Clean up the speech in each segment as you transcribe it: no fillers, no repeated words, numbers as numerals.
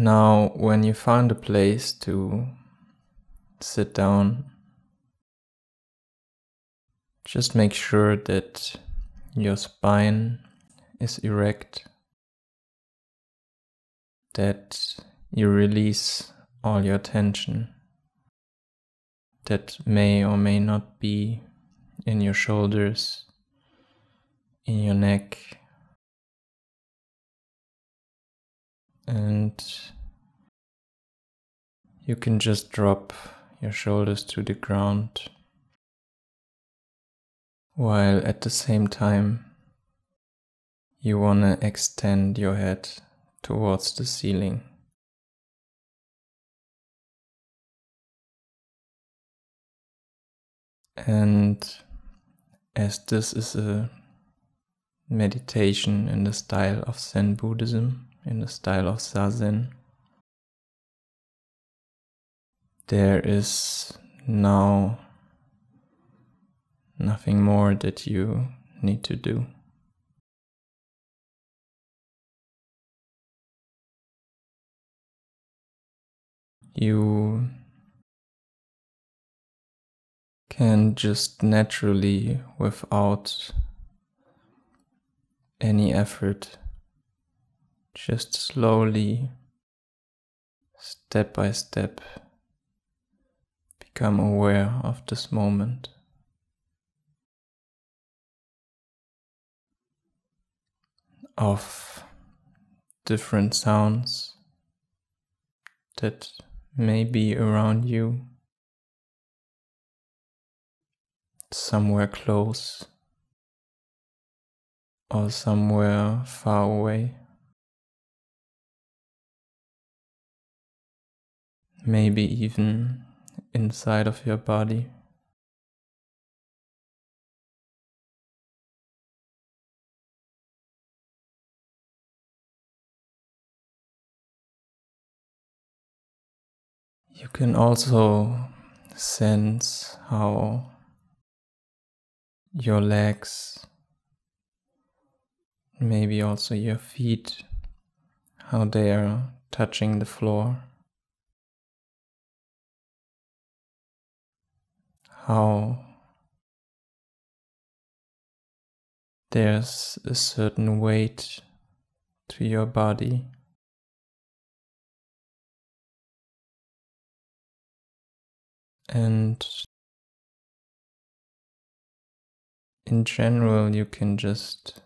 Now, when you found a place to sit down, just make sure that your spine is erect, that you release all your tension that may or may not be in your shoulders, in your neck, and you can just drop your shoulders to the ground, while at the same time you want to extend your head towards the ceiling. And as this is a meditation in the style of Zen Buddhism, in the style of Zazen, there is now nothing more that you need to do. You can just naturally, without any effort, just slowly, step by step, become aware of this moment. Of different sounds that may be around you, somewhere close or somewhere far away. Maybe even inside of your body. You can also sense how your legs, maybe also your feet, how they are touching the floor. How there's a certain weight to your body. And in general, you can just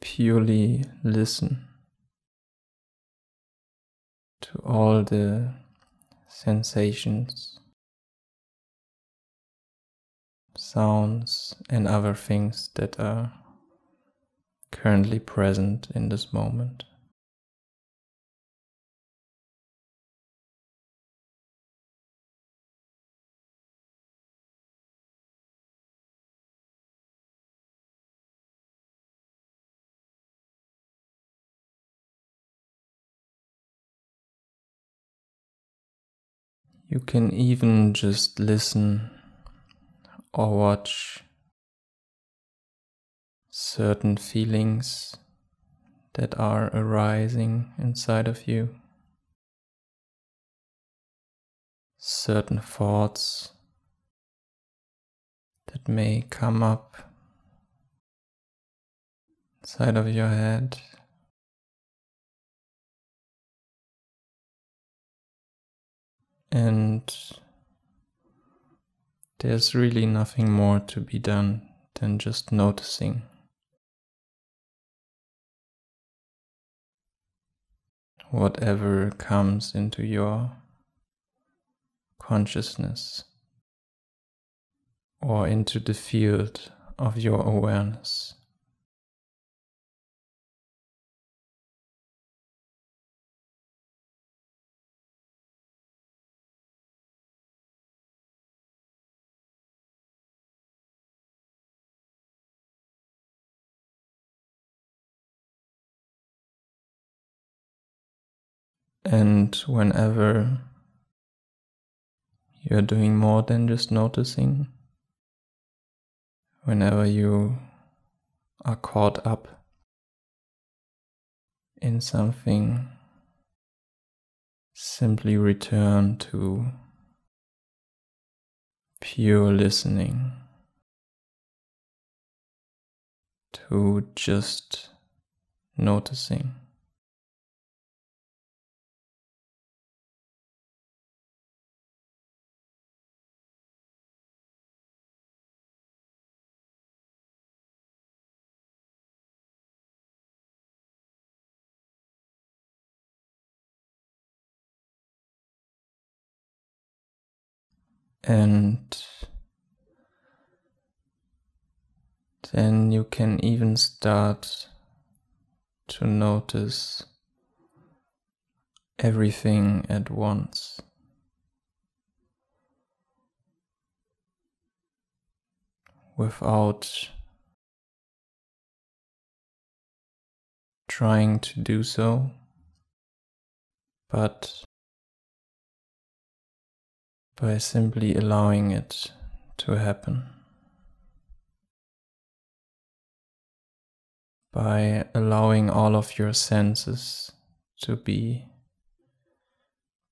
purely listen to all the sensations, sounds, and other things that are currently present in this moment. You can even just listen or watch certain feelings that are arising inside of you, certain thoughts that may come up inside of your head. And there's really nothing more to be done than just noticing. Whatever comes into your consciousness or into the field of your awareness. And whenever you're doing more than just noticing, whenever you are caught up in something Simply return to pure listening, to just noticing. And then you can even start to notice everything at once. Without trying to do so, but by simply allowing it to happen, by allowing all of your senses to be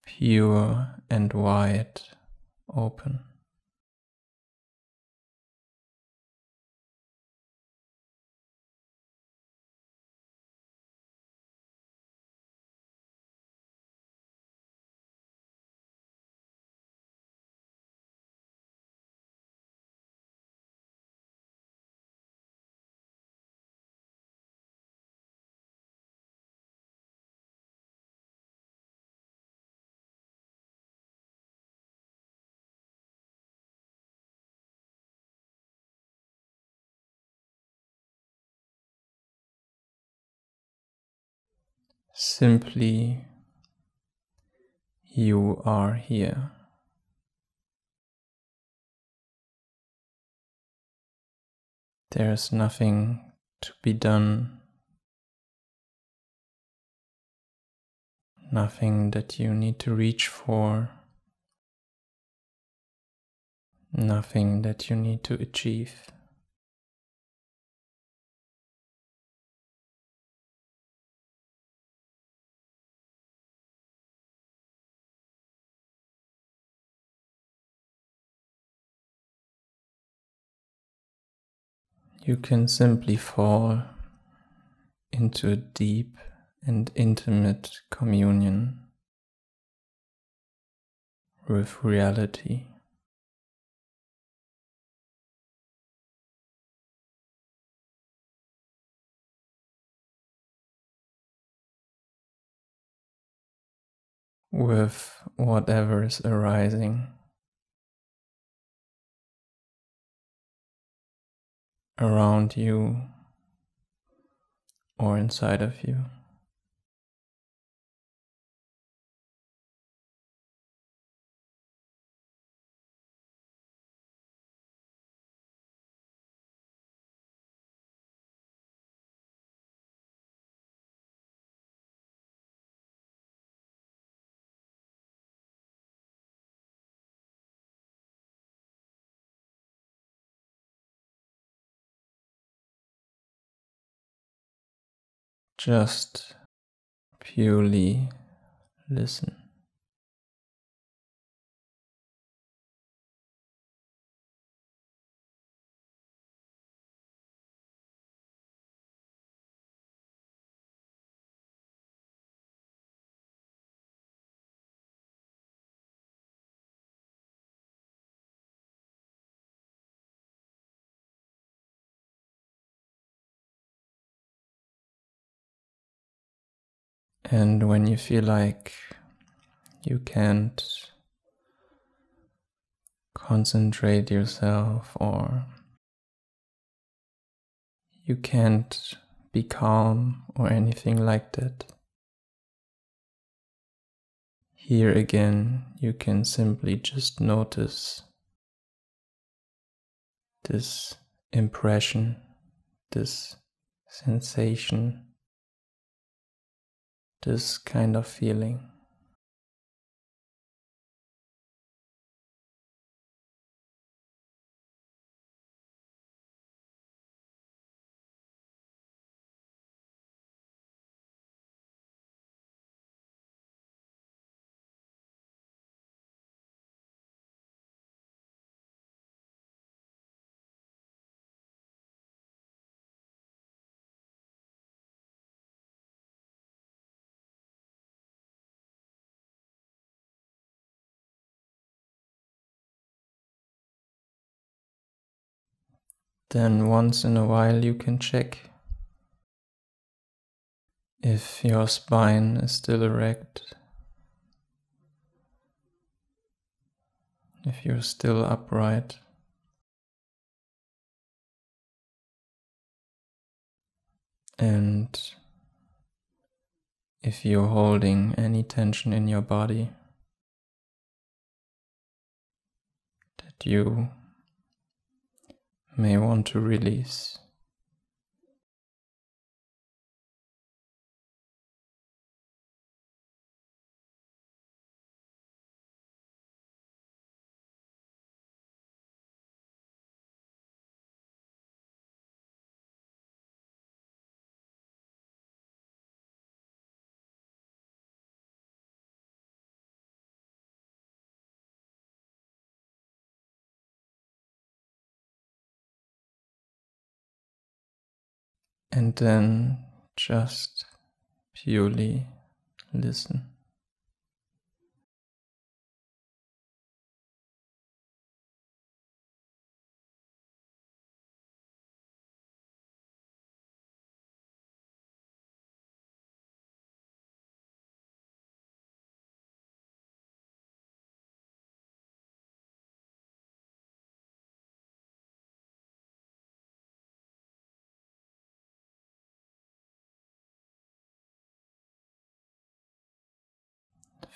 pure and wide open. Simply, you are here. There is nothing to be done, nothing that you need to reach for, nothing that you need to achieve. You can simply fall into a deep and intimate communion with reality. With whatever is arising. Around you or inside of you. Just purely listen. And when you feel like you can't concentrate yourself or you can't be calm or anything like that, here again you can simply just notice this impression, this sensation, this kind of feeling. Then once in a while you can check if your spine is still erect, if you're still upright. And if you're holding any tension in your body that you may want to release. And then just purely listen.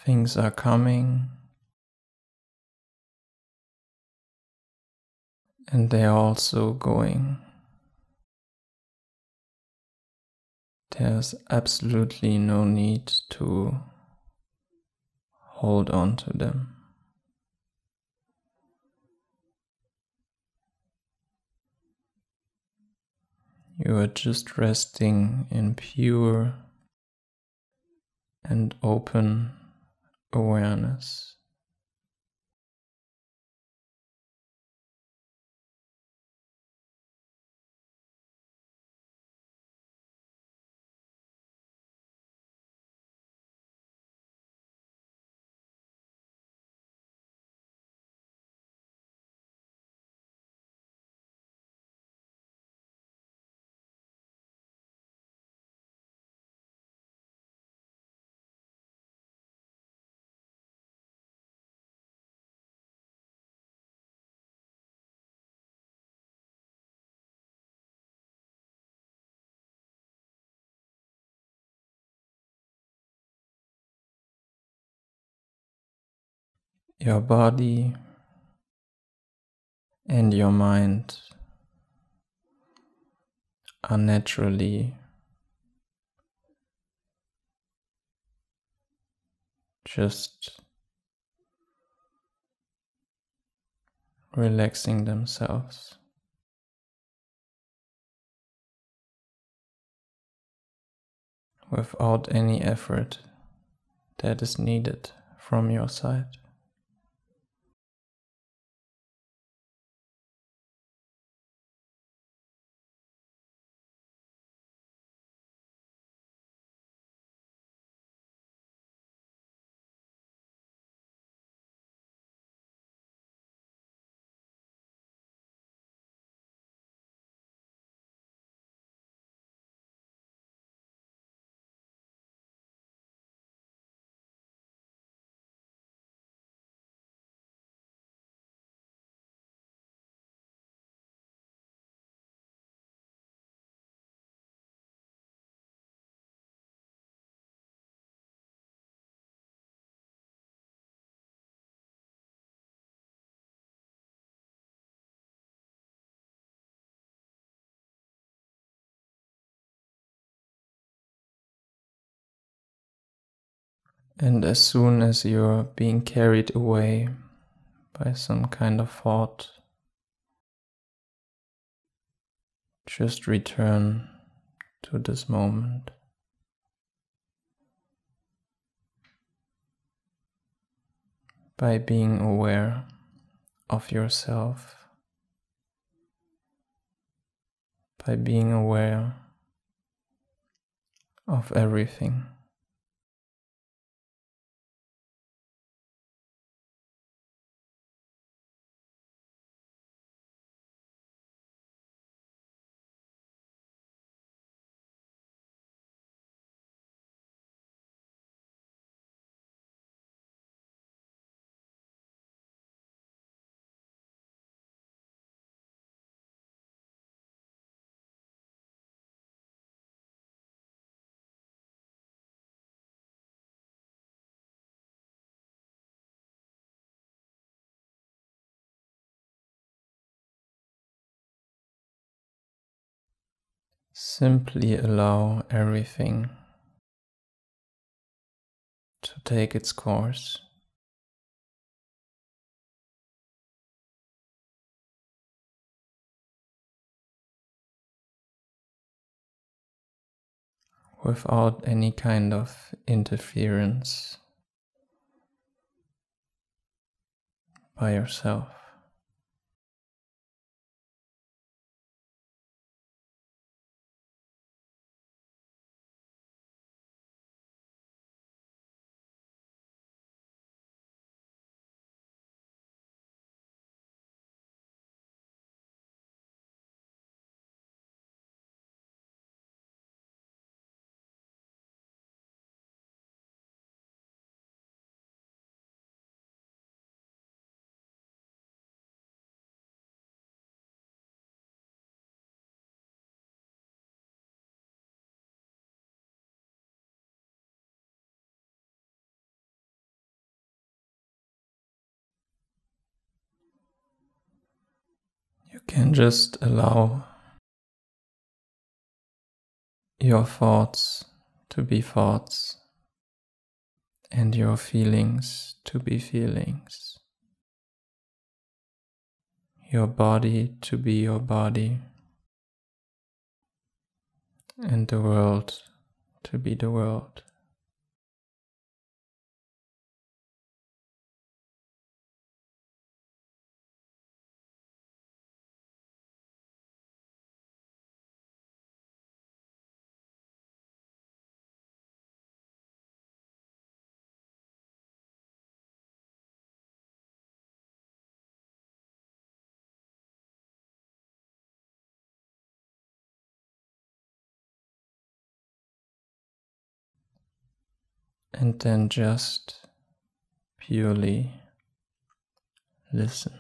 Things are coming, and they are also going. There's absolutely no need to hold on to them. You are just resting in pure and open awareness. Your body and your mind are naturally just relaxing themselves. Without any effort that is needed from your side. And as soon as you're being carried away by some kind of thought, just return to this moment. By being aware of yourself, by being aware of everything. Simply allow everything to take its course. Without any kind of interference by yourself. You can just allow your thoughts to be thoughts and your feelings to be feelings, your body to be your body, and the world to be the world. And then just purely listen.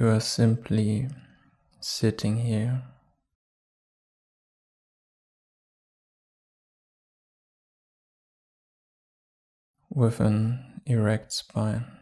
You are simply sitting here, with an erect spine.